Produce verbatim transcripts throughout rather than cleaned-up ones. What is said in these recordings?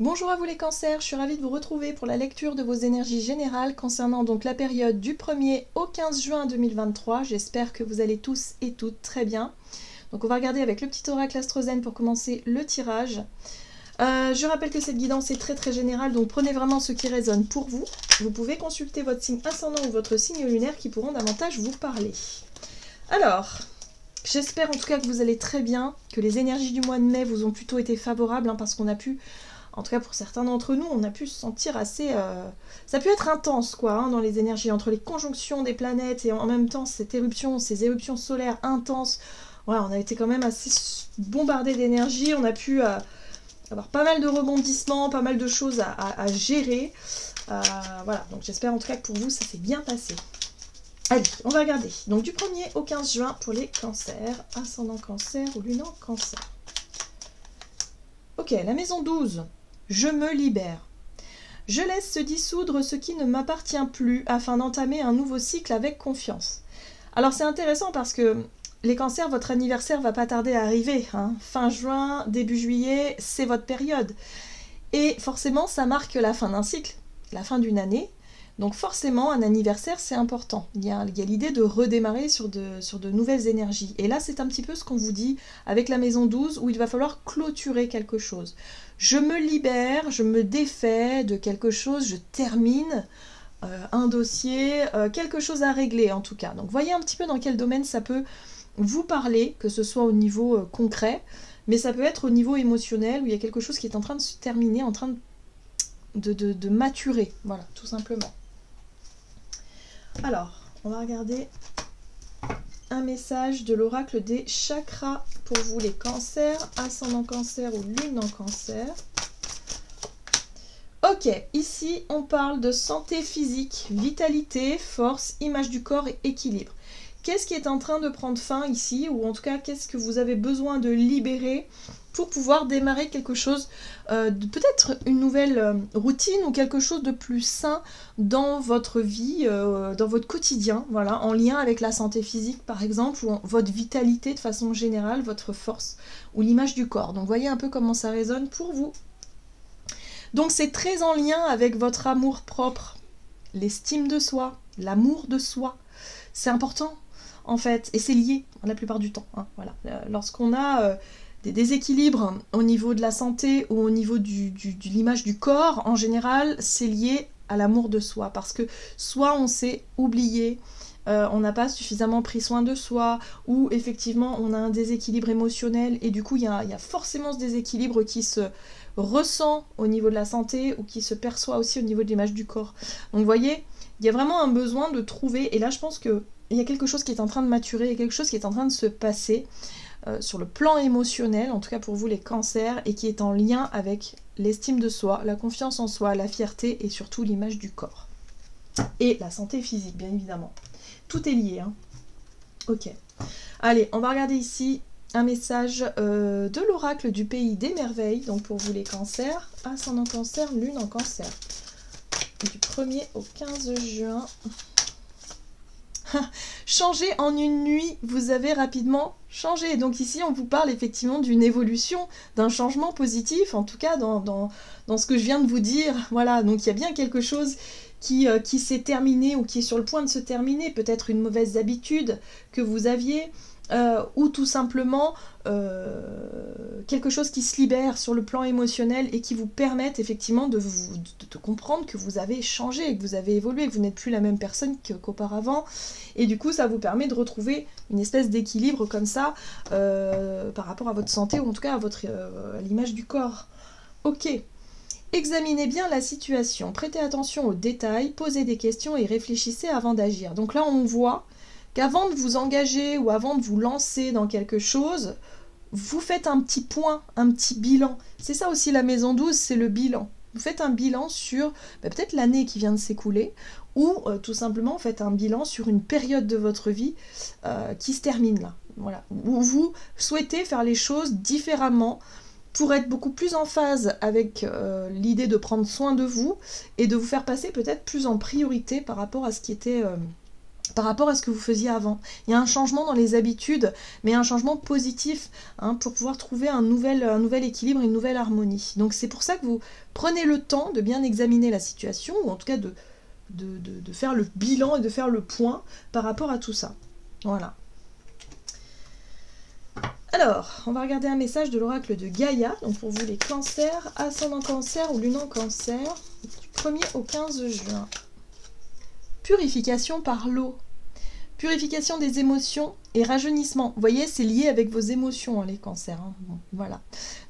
Bonjour à vous les cancers, je suis ravie de vous retrouver pour la lecture de vos énergies générales concernant donc la période du premier au quinze juin deux mille vingt-trois. J'espère que vous allez tous et toutes très bien. Donc on va regarder avec le petit oracle Astrozen pour commencer le tirage. Euh, je rappelle que cette guidance est très très générale, donc prenez vraiment ce qui résonne pour vous. Vous pouvez consulter votre signe ascendant ou votre signe lunaire qui pourront davantage vous parler. Alors... j'espère en tout cas que vous allez très bien, que les énergies du mois de mai vous ont plutôt été favorables, hein, parce qu'on a pu, en tout cas pour certains d'entre nous, on a pu se sentir assez... Euh... ça a pu être intense quoi, hein, dans les énergies, entre les conjonctions des planètes et en même temps cette éruption, ces éruptions solaires intenses. Ouais, on a été quand même assez bombardés d'énergie, on a pu euh, avoir pas mal de rebondissements, pas mal de choses à, à, à gérer. Euh, voilà, donc j'espère en tout cas que pour vous ça s'est bien passé. Allez, on va regarder. Donc du premier au quinze juin pour les cancers. Ascendant cancer ou lune en cancer. Ok, la maison douze. Je me libère. Je laisse se dissoudre ce qui ne m'appartient plus afin d'entamer un nouveau cycle avec confiance. Alors c'est intéressant parce que les cancers, votre anniversaire va pas tarder à arriver, hein. Fin juin, début juillet, c'est votre période. Et forcément, ça marque la fin d'un cycle, la fin d'une année. Donc forcément, un anniversaire, c'est important. Il y a, il y a l'idée de redémarrer sur de, sur de nouvelles énergies. Et là, c'est un petit peu ce qu'on vous dit avec la maison douze, où il va falloir clôturer quelque chose. Je me libère, je me défais de quelque chose, je termine euh, un dossier, euh, quelque chose à régler en tout cas. Donc voyez un petit peu dans quel domaine ça peut vous parler, que ce soit au niveau euh, concret, mais ça peut être au niveau émotionnel, où il y a quelque chose qui est en train de se terminer, en train de, de, de, de maturer. Voilà, tout simplement. Alors, on va regarder un message de l'oracle des chakras pour vous les cancers, ascendant cancer ou lune en cancer. Ok, ici on parle de santé physique, vitalité, force, image du corps et équilibre. Qu'est-ce qui est en train de prendre fin ici, ou en tout cas qu'est-ce que vous avez besoin de libérer pour pouvoir démarrer quelque chose, euh, peut-être une nouvelle euh, routine ou quelque chose de plus sain dans votre vie, euh, dans votre quotidien, voilà, en lien avec la santé physique par exemple, ou en, votre vitalité de façon générale, votre force ou l'image du corps. Donc voyez un peu comment ça résonne pour vous. Donc c'est très en lien avec votre amour propre, l'estime de soi, l'amour de soi. C'est important en fait, et c'est lié la plupart du temps, hein, voilà. Euh, lorsqu'on a... Euh, des déséquilibres au niveau de la santé ou au niveau du, du, de l'image du corps, en général, c'est lié à l'amour de soi. Parce que soit on s'est oublié, euh, on n'a pas suffisamment pris soin de soi, ou effectivement on a un déséquilibre émotionnel, et du coup il y a, y a forcément ce déséquilibre qui se ressent au niveau de la santé, ou qui se perçoit aussi au niveau de l'image du corps. Donc vous voyez, il y a vraiment un besoin de trouver, et là je pense qu'il y a quelque chose qui est en train de maturer, il y a quelque chose qui est en train de se passer, Euh, sur le plan émotionnel, en tout cas pour vous les cancers, et qui est en lien avec l'estime de soi, la confiance en soi, la fierté et surtout l'image du corps. Et la santé physique, bien évidemment. Tout est lié, hein. Ok. Allez, on va regarder ici un message euh, de l'oracle du pays des merveilles, donc pour vous les cancers, ascendant cancer, lune en cancer. Du premier au quinze juin... Changer en une nuit, vous avez rapidement changé. Donc ici, on vous parle effectivement d'une évolution, d'un changement positif, en tout cas dans, dans, dans ce que je viens de vous dire. Voilà, donc il y a bien quelque chose qui, euh, qui s'est terminé ou qui est sur le point de se terminer. Peut-être une mauvaise habitude que vous aviez euh, ou tout simplement euh, quelque chose qui se libère sur le plan émotionnel et qui vous permette effectivement de, vous, de, de comprendre que vous avez changé, que vous avez évolué, que vous n'êtes plus la même personne qu'auparavant. Et du coup, ça vous permet de retrouver une espèce d'équilibre comme ça euh, par rapport à votre santé, ou en tout cas à, euh, à l'image du corps. Ok. Examinez bien la situation, prêtez attention aux détails, posez des questions et réfléchissez avant d'agir. Donc là, on voit qu'avant de vous engager ou avant de vous lancer dans quelque chose, vous faites un petit point, un petit bilan. C'est ça aussi la maison douze, c'est le bilan. Vous faites un bilan sur ben, peut-être l'année qui vient de s'écouler, ou euh, tout simplement faites un bilan sur une période de votre vie euh, qui se termine là. Voilà. Où vous souhaitez faire les choses différemment pour être beaucoup plus en phase avec euh, l'idée de prendre soin de vous et de vous faire passer peut-être plus en priorité par rapport à ce qui était... Euh, par rapport à ce que vous faisiez avant. Il y a un changement dans les habitudes, mais un changement positif, hein, pour pouvoir trouver un nouvel, un nouvel équilibre, une nouvelle harmonie. Donc c'est pour ça que vous prenez le temps de bien examiner la situation, ou en tout cas de, de, de, de faire le bilan et de faire le point par rapport à tout ça. Voilà. Alors, on va regarder un message de l'oracle de Gaïa, donc pour vous les cancers, ascendant cancer ou lune en cancer, du premier au quinze juin. Purification par l'eau, purification des émotions et rajeunissement. Vous voyez, c'est lié avec vos émotions, hein, les cancers. Hein. Bon, voilà.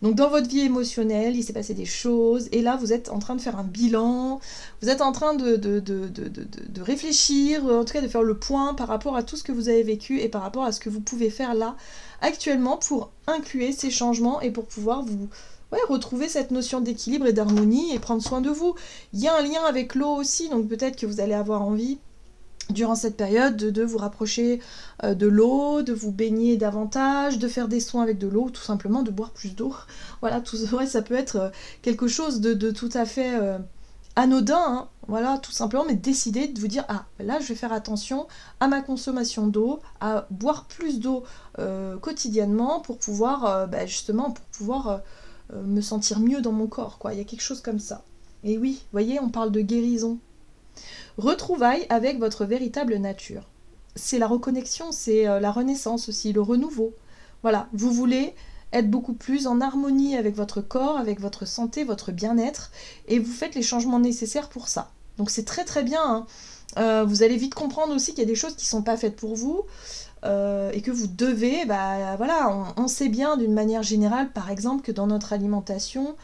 Donc dans votre vie émotionnelle, il s'est passé des choses, et là vous êtes en train de faire un bilan, vous êtes en train de, de, de, de, de, de réfléchir, en tout cas de faire le point par rapport à tout ce que vous avez vécu et par rapport à ce que vous pouvez faire là, actuellement, pour inclure ces changements et pour pouvoir vous ouais, retrouver cette notion d'équilibre et d'harmonie et prendre soin de vous. Il y a un lien avec l'eau aussi, donc peut-être que vous allez avoir envie durant cette période de, de vous rapprocher euh, de l'eau, de vous baigner davantage, de faire des soins avec de l'eau, tout simplement de boire plus d'eau. Voilà, tout ouais, ça peut être quelque chose de, de tout à fait euh, anodin, hein, voilà, tout simplement, mais décider de vous dire, ah, là je vais faire attention à ma consommation d'eau, à boire plus d'eau euh, quotidiennement pour pouvoir, euh, bah, justement, pour pouvoir euh, me sentir mieux dans mon corps, quoi. Il y a quelque chose comme ça. Et oui, vous voyez, on parle de guérison. Retrouvailles avec votre véritable nature. C'est la reconnexion, c'est la renaissance aussi, le renouveau. Voilà, vous voulez être beaucoup plus en harmonie avec votre corps, avec votre santé, votre bien-être, et vous faites les changements nécessaires pour ça. Donc c'est très très bien, hein. Euh, vous allez vite comprendre aussi qu'il y a des choses qui ne sont pas faites pour vous, euh, et que vous devez, bah voilà, on, on sait bien d'une manière générale, par exemple, que dans notre alimentation,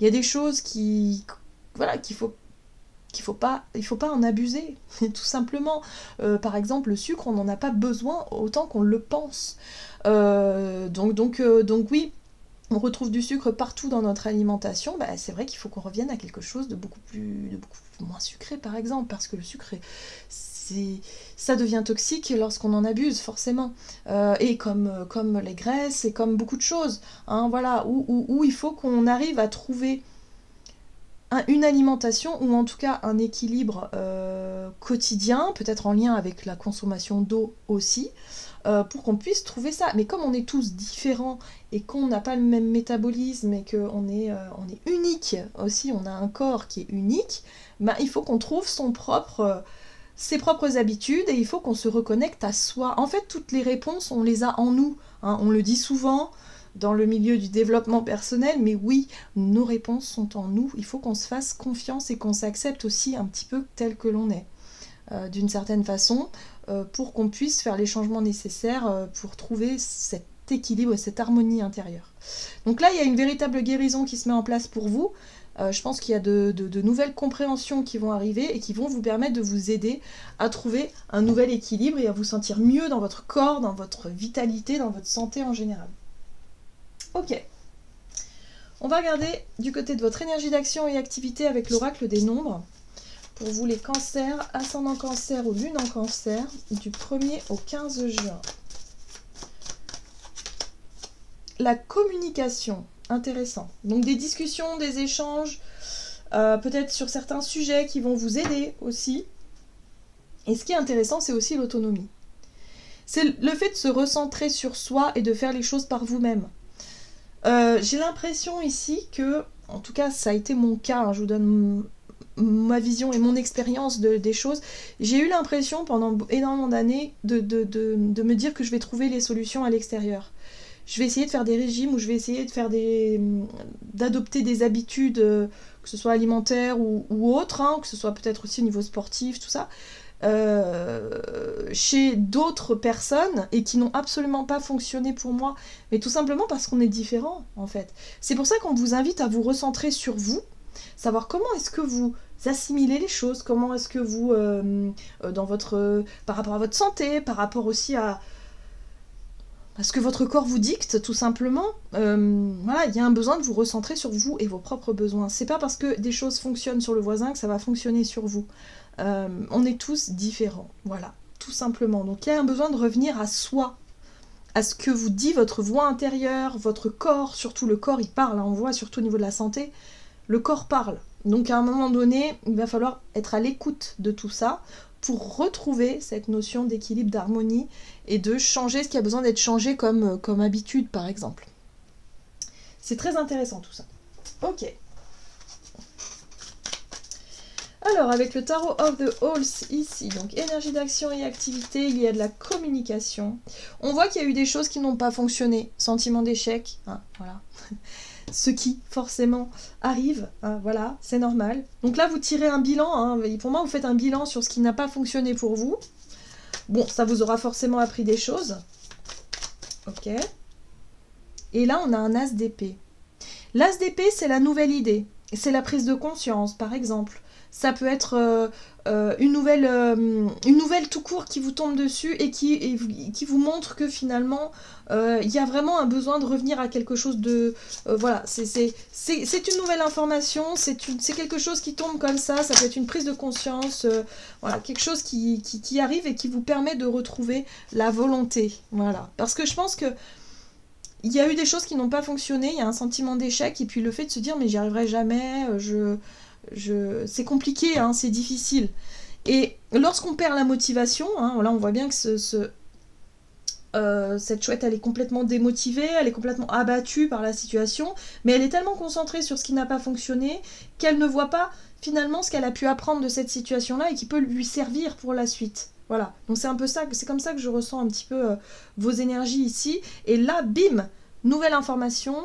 il y a des choses qui, voilà, qu'il faut... qu'il faut pas, il faut pas en abuser, tout simplement. Euh, par exemple, le sucre, on n'en a pas besoin autant qu'on le pense. Euh, donc, donc, euh, donc oui, on retrouve du sucre partout dans notre alimentation. Bah, c'est vrai qu'il faut qu'on revienne à quelque chose de beaucoup plus, de beaucoup moins sucré, par exemple, parce que le sucre est, c'est, ça devient toxique lorsqu'on en abuse, forcément. Euh, et comme, comme les graisses, et comme beaucoup de choses, hein, voilà, où, où, où il faut qu'on arrive à trouver une alimentation ou en tout cas un équilibre euh, quotidien, peut-être en lien avec la consommation d'eau aussi, euh, pour qu'on puisse trouver ça. Mais comme on est tous différents et qu'on n'a pas le même métabolisme et qu'on est, euh, on est unique aussi, on a un corps qui est unique, bah, il faut qu'on trouve son propre, euh, ses propres habitudes, et il faut qu'on se reconnecte à soi. En fait, toutes les réponses, on les a en nous, hein, on le dit souvent dans le milieu du développement personnel, mais oui, nos réponses sont en nous. Il faut qu'on se fasse confiance et qu'on s'accepte aussi un petit peu tel que l'on est, euh, d'une certaine façon, euh, pour qu'on puisse faire les changements nécessaires euh, pour trouver cet équilibre et cette harmonie intérieure. Donc là, il y a une véritable guérison qui se met en place pour vous. Euh, je pense qu'il y a de, de, de nouvelles compréhensions qui vont arriver et qui vont vous permettre de vous aider à trouver un nouvel équilibre et à vous sentir mieux dans votre corps, dans votre vitalité, dans votre santé en général. Ok, on va regarder du côté de votre énergie d'action et activité avec l'oracle des nombres. Pour vous les cancers, ascendant cancer ou lune en cancer, du premier au quinze juin. La communication, intéressant. Donc des discussions, des échanges, euh, peut-être sur certains sujets qui vont vous aider aussi. Et ce qui est intéressant, c'est aussi l'autonomie. C'est le fait de se recentrer sur soi et de faire les choses par vous-même. Euh, j'ai l'impression ici que, en tout cas ça a été mon cas, hein, je vous donne ma vision et mon expérience de, des choses, j'ai eu l'impression pendant énormément d'années de, de, de, de me dire que je vais trouver les solutions à l'extérieur. Je vais essayer de faire des régimes, ou je vais essayer de faire des, d'adopter des habitudes, euh, que ce soit alimentaires ou, ou autres, hein, que ce soit peut-être aussi au niveau sportif, tout ça, Euh, chez d'autres personnes, et qui n'ont absolument pas fonctionné pour moi, mais tout simplement parce qu'on est différent, en fait. C'est pour ça qu'on vous invite à vous recentrer sur vous, savoir comment est-ce que vous assimilez les choses, comment est-ce que vous euh, dans votre euh, par rapport à votre santé, par rapport aussi à à ce que votre corps vous dicte, tout simplement. Euh, voilà, il y a un besoin de vous recentrer sur vous et vos propres besoins. C'est pas parce que des choses fonctionnent sur le voisin que ça va fonctionner sur vous. Euh, on est tous différents, voilà, tout simplement. Donc il y a un besoin de revenir à soi, à ce que vous dit votre voix intérieure, votre corps, surtout le corps, il parle, hein, on voit surtout au niveau de la santé, le corps parle. Donc à un moment donné, il va falloir être à l'écoute de tout ça pour retrouver cette notion d'équilibre, d'harmonie et de changer ce qui a besoin d'être changé comme, comme habitude, par exemple. C'est très intéressant tout ça. Ok. Alors, avec le tarot of the halls ici, donc énergie d'action et activité, il y a de la communication. On voit qu'il y a eu des choses qui n'ont pas fonctionné. Sentiment d'échec, hein, voilà. Ce qui, forcément, arrive, hein, voilà, c'est normal. Donc là, vous tirez un bilan, hein, pour moi, vous faites un bilan sur ce qui n'a pas fonctionné pour vous. Bon, ça vous aura forcément appris des choses. Ok. Et là, on a un as d'épée. L'as d'épée, c'est la nouvelle idée. C'est la prise de conscience, par exemple. Ça peut être euh, euh, une, nouvelle, euh, une nouvelle tout court qui vous tombe dessus et qui, et qui vous montre que finalement, il euh, y a vraiment un besoin de revenir à quelque chose de... Euh, voilà, c'est une nouvelle information, c'est quelque chose qui tombe comme ça, ça peut être une prise de conscience, euh, voilà, quelque chose qui, qui, qui arrive et qui vous permet de retrouver la volonté. Voilà, parce que je pense que il y a eu des choses qui n'ont pas fonctionné, il y a un sentiment d'échec et puis le fait de se dire « mais j'y arriverai jamais, je... » Je... c'est compliqué, hein, c'est difficile. Et lorsqu'on perd la motivation, hein, là on voit bien que ce, ce, euh, cette chouette, elle est complètement démotivée, elle est complètement abattue par la situation, mais elle est tellement concentrée sur ce qui n'a pas fonctionné qu'elle ne voit pas finalement ce qu'elle a pu apprendre de cette situation-là et qui peut lui servir pour la suite. Voilà, donc c'est un peu ça, c'est comme ça que je ressens un petit peu euh, vos énergies ici. Et là, bim, nouvelle information,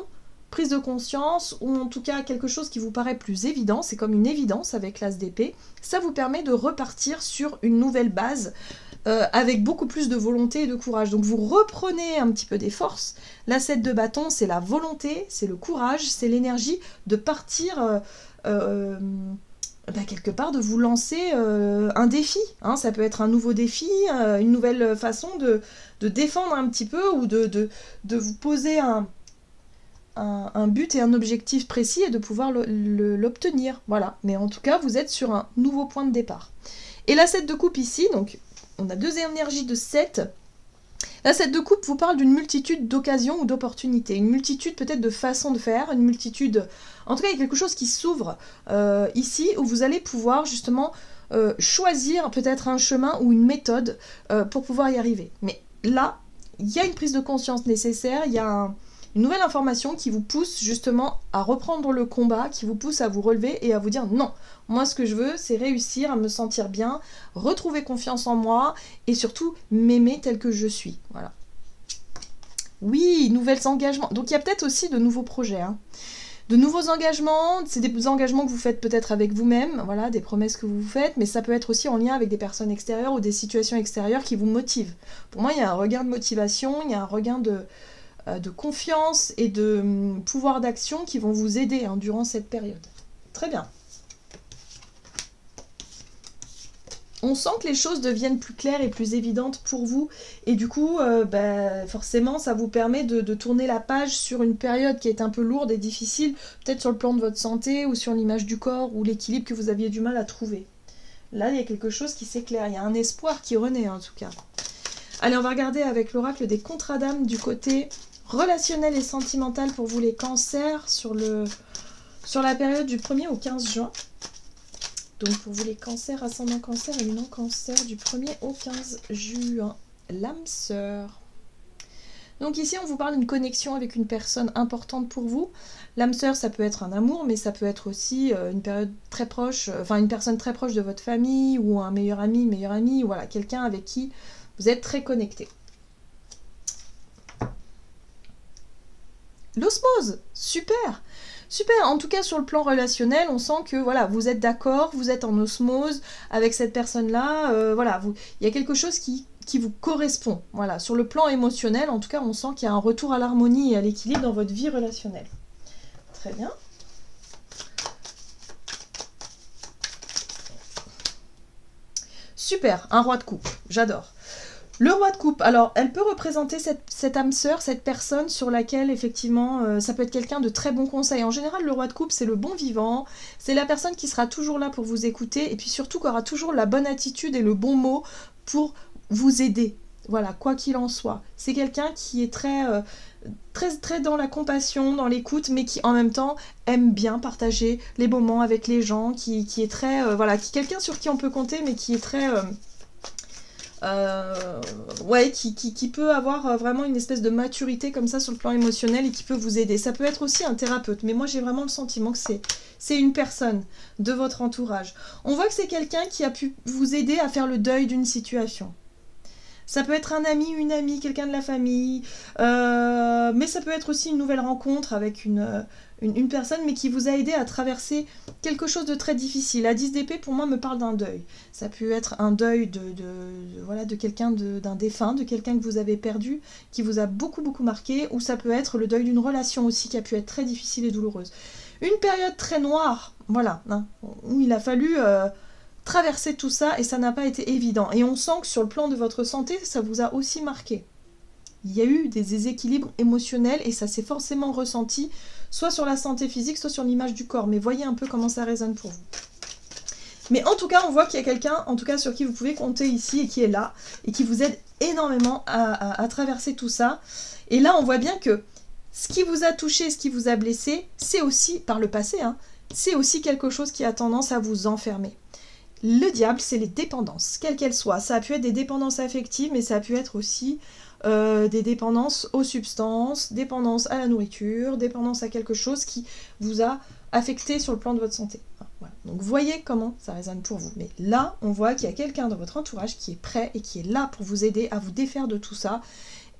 prise de conscience, ou en tout cas quelque chose qui vous paraît plus évident, c'est comme une évidence avec l'as d'épée, ça vous permet de repartir sur une nouvelle base euh, avec beaucoup plus de volonté et de courage. Donc vous reprenez un petit peu des forces. La sept de bâton, c'est la volonté, c'est le courage, c'est l'énergie de partir euh, euh, bah, quelque part, de vous lancer euh, un défi. Hein. Ça peut être un nouveau défi, euh, une nouvelle façon de, de défendre un petit peu ou de, de, de vous poser un... Un, un but et un objectif précis et de pouvoir l'obtenir, voilà. Mais en tout cas, vous êtes sur un nouveau point de départ. Et la sept de coupe ici, donc on a deux énergies de sept. La sept de coupe vous parle d'une multitude d'occasions ou d'opportunités, une multitude peut-être de façons de faire, une multitude... En tout cas, il y a quelque chose qui s'ouvre euh, ici où vous allez pouvoir justement euh, choisir peut-être un chemin ou une méthode euh, pour pouvoir y arriver. Mais là, il y a une prise de conscience nécessaire, il y a un... une nouvelle information qui vous pousse justement à reprendre le combat, qui vous pousse à vous relever et à vous dire non, moi ce que je veux c'est réussir à me sentir bien, retrouver confiance en moi et surtout m'aimer tel que je suis. Voilà. Oui, nouvelles engagements. Donc il y a peut-être aussi de nouveaux projets, hein. De nouveaux engagements, c'est des engagements que vous faites peut-être avec vous-même, voilà, des promesses que vous vous faites, mais ça peut être aussi en lien avec des personnes extérieures ou des situations extérieures qui vous motivent. Pour moi, il y a un regain de motivation, il y a un regain de... de confiance et de pouvoir d'action qui vont vous aider hein, durant cette période. Très bien. On sent que les choses deviennent plus claires et plus évidentes pour vous. Et du coup, euh, bah, forcément, ça vous permet de, de tourner la page sur une période qui est un peu lourde et difficile, peut-être sur le plan de votre santé ou sur l'image du corps ou l'équilibre que vous aviez du mal à trouver. Là, il y a quelque chose qui s'éclaire. Il y a un espoir qui renaît en tout cas. Allez, on va regarder avec l'oracle des contrats d'âme du côté... relationnel et sentimental pour vous les cancers sur, le, sur la période du premier au quinze juin. Donc pour vous les cancers, ascendant cancer et non cancer du premier au quinze juin. L'âme sœur. Donc ici on vous parle d'une connexion avec une personne importante pour vous. L'âme sœur ça peut être un amour mais ça peut être aussi une période très proche, enfin une personne très proche de votre famille ou un meilleur ami, meilleur ami, voilà, quelqu'un avec qui vous êtes très connecté. L'osmose, super, super. En tout cas, sur le plan relationnel, on sent que voilà, vous êtes d'accord, vous êtes en osmose avec cette personne-là. Euh, voilà, vous, il y a quelque chose qui, qui vous correspond. Voilà, sur le plan émotionnel, en tout cas, on sent qu'il y a un retour à l'harmonie et à l'équilibre dans votre vie relationnelle. Très bien. Super, un roi de coupe, j'adore. Le roi de coupe, alors elle peut représenter cette, cette âme sœur, cette personne sur laquelle effectivement euh, ça peut être quelqu'un de très bon conseil. En général le roi de coupe c'est le bon vivant, c'est la personne qui sera toujours là pour vous écouter et puis surtout qui aura toujours la bonne attitude et le bon mot pour vous aider. Voilà, quoi qu'il en soit. C'est quelqu'un qui est très euh, très, très dans la compassion, dans l'écoute, mais qui en même temps aime bien partager les moments avec les gens, qui, qui est très, euh, voilà, qui quelqu'un sur qui on peut compter, mais qui est très... Euh, Euh, ouais, qui, qui, qui peut avoir vraiment une espèce de maturité comme ça sur le plan émotionnel et qui peut vous aider. Ça peut être aussi un thérapeute, mais moi j'ai vraiment le sentiment que c'est c'est une personne de votre entourage. On voit que c'est quelqu'un qui a pu vous aider à faire le deuil d'une situation. Ça peut être un ami, une amie, quelqu'un de la famille, euh, mais ça peut être aussi une nouvelle rencontre avec une, une, une personne, mais qui vous a aidé à traverser quelque chose de très difficile. La dix d'épée, pour moi, me parle d'un deuil. Ça peut être un deuil de, de, de, voilà, de quelqu'un, d'un défunt, de quelqu'un que vous avez perdu, qui vous a beaucoup, beaucoup marqué, ou ça peut être le deuil d'une relation aussi, qui a pu être très difficile et douloureuse. Une période très noire, voilà, hein, où il a fallu... Euh, traverser tout ça, et ça n'a pas été évident. Et on sent que sur le plan de votre santé, ça vous a aussi marqué. Il y a eu des déséquilibres émotionnels et ça s'est forcément ressenti, soit sur la santé physique, soit sur l'image du corps. Mais voyez un peu comment ça résonne pour vous. Mais en tout cas, on voit qu'il y a quelqu'un, en tout cas sur qui vous pouvez compter ici et qui est là, et qui vous aide énormément à, à, à traverser tout ça. Et là, on voit bien que ce qui vous a touché, ce qui vous a blessé, c'est aussi, par le passé, hein, c'est aussi quelque chose qui a tendance à vous enfermer. Le diable, c'est les dépendances, quelles qu'elles soient. Ça a pu être des dépendances affectives, mais ça a pu être aussi euh, des dépendances aux substances, dépendance à la nourriture, dépendance à quelque chose qui vous a affecté sur le plan de votre santé. Enfin, voilà. Donc voyez comment ça résonne pour vous. Mais là, on voit qu'il y a quelqu'un dans votre entourage qui est prêt et qui est là pour vous aider à vous défaire de tout ça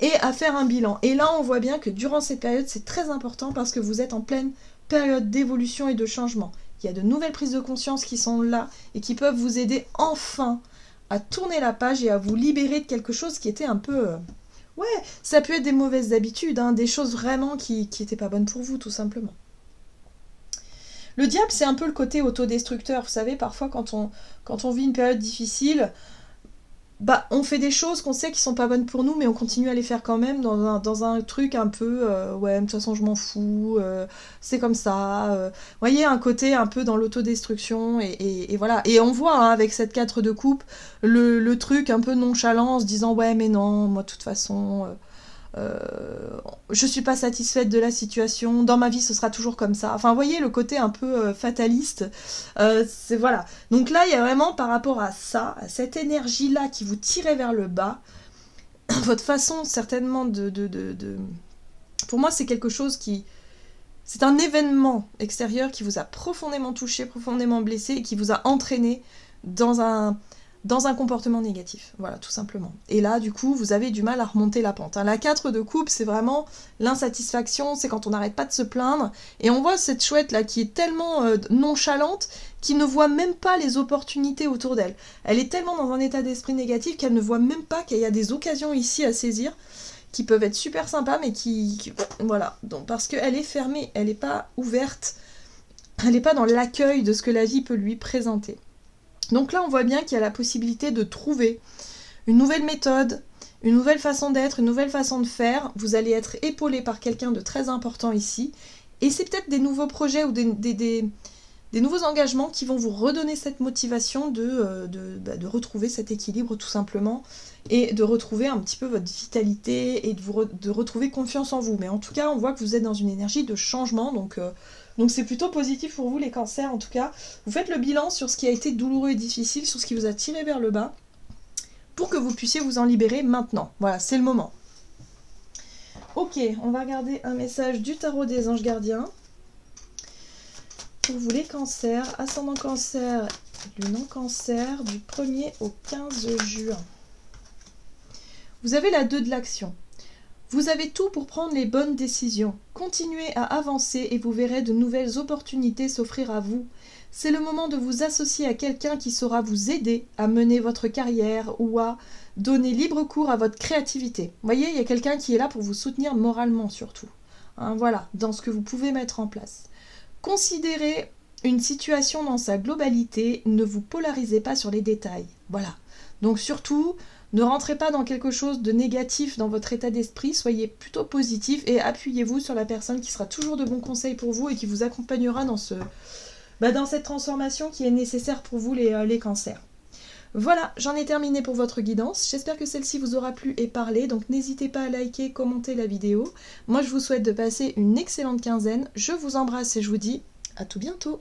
et à faire un bilan. Et là, on voit bien que durant cette période, c'est très important parce que vous êtes en pleine période d'évolution et de changement. Il y a de nouvelles prises de conscience qui sont là et qui peuvent vous aider enfin à tourner la page et à vous libérer de quelque chose qui était un peu... Euh... Ouais, ça peut être des mauvaises habitudes, hein, des choses vraiment qui n'étaient pas bonnes pour vous, tout simplement. Le diable, c'est un peu le côté autodestructeur. Vous savez, parfois, quand on, quand on vit une période difficile, bah, on fait des choses qu'on sait qui sont pas bonnes pour nous, mais on continue à les faire quand même dans un, dans un truc un peu euh, « ouais, de toute façon, je m'en fous, euh, c'est comme ça euh. ». Vous voyez, un côté un peu dans l'autodestruction, et, et, et voilà. Et on voit, hein, avec cette quatre de coupe, le, le truc un peu nonchalant, en se disant « ouais, mais non, moi, de toute façon, euh, euh, je suis pas satisfaite de la situation, dans ma vie, ce sera toujours comme ça ». Enfin, vous voyez, le côté un peu euh, fataliste, euh, c'est voilà. Donc là, il y a vraiment, par rapport à ça, à cette énergie-là qui vous tirait vers le bas, votre façon certainement de... de, de, de... Pour moi, c'est quelque chose qui... C'est un événement extérieur qui vous a profondément touché, profondément blessé, et qui vous a entraîné dans un... dans un comportement négatif, voilà, tout simplement. Et là, du coup, vous avez du mal à remonter la pente. La quatre de coupe, c'est vraiment l'insatisfaction, c'est quand on n'arrête pas de se plaindre, et on voit cette chouette-là qui est tellement euh, nonchalante, qui ne voit même pas les opportunités autour d'elle. Elle est tellement dans un état d'esprit négatif qu'elle ne voit même pas qu'il y a des occasions ici à saisir, qui peuvent être super sympas, mais qui... qui voilà, donc parce qu'elle est fermée, elle n'est pas ouverte, elle n'est pas dans l'accueil de ce que la vie peut lui présenter. Donc là, on voit bien qu'il y a la possibilité de trouver une nouvelle méthode, une nouvelle façon d'être, une nouvelle façon de faire. Vous allez être épaulé par quelqu'un de très important ici. Et c'est peut-être des nouveaux projets ou des, des, des, des nouveaux engagements qui vont vous redonner cette motivation de, de, bah, de retrouver cet équilibre, tout simplement, et de retrouver un petit peu votre vitalité et de, vous re, de retrouver confiance en vous. Mais en tout cas, on voit que vous êtes dans une énergie de changement, donc... Euh, Donc c'est plutôt positif pour vous, les cancers, en tout cas. Vous faites le bilan sur ce qui a été douloureux et difficile, sur ce qui vous a tiré vers le bas, pour que vous puissiez vous en libérer maintenant. Voilà, c'est le moment. Ok, on va regarder un message du tarot des anges gardiens. Pour vous, les cancers, ascendant cancer, lune en cancer, du premier au quinze juin. Vous avez la deux de l'action. Vous avez tout pour prendre les bonnes décisions. Continuez à avancer et vous verrez de nouvelles opportunités s'offrir à vous. C'est le moment de vous associer à quelqu'un qui saura vous aider à mener votre carrière ou à donner libre cours à votre créativité. Vous voyez, il y a quelqu'un qui est là pour vous soutenir moralement surtout. Hein, voilà, dans ce que vous pouvez mettre en place. Considérez une situation dans sa globalité, ne vous polarisez pas sur les détails. Voilà, donc surtout... Ne rentrez pas dans quelque chose de négatif dans votre état d'esprit, soyez plutôt positif et appuyez-vous sur la personne qui sera toujours de bons conseils pour vous et qui vous accompagnera dans, ce, bah dans cette transformation qui est nécessaire pour vous, les, les cancers. Voilà, j'en ai terminé pour votre guidance. J'espère que celle-ci vous aura plu et parlé, donc n'hésitez pas à liker, commenter la vidéo. Moi, je vous souhaite de passer une excellente quinzaine. Je vous embrasse et je vous dis à tout bientôt.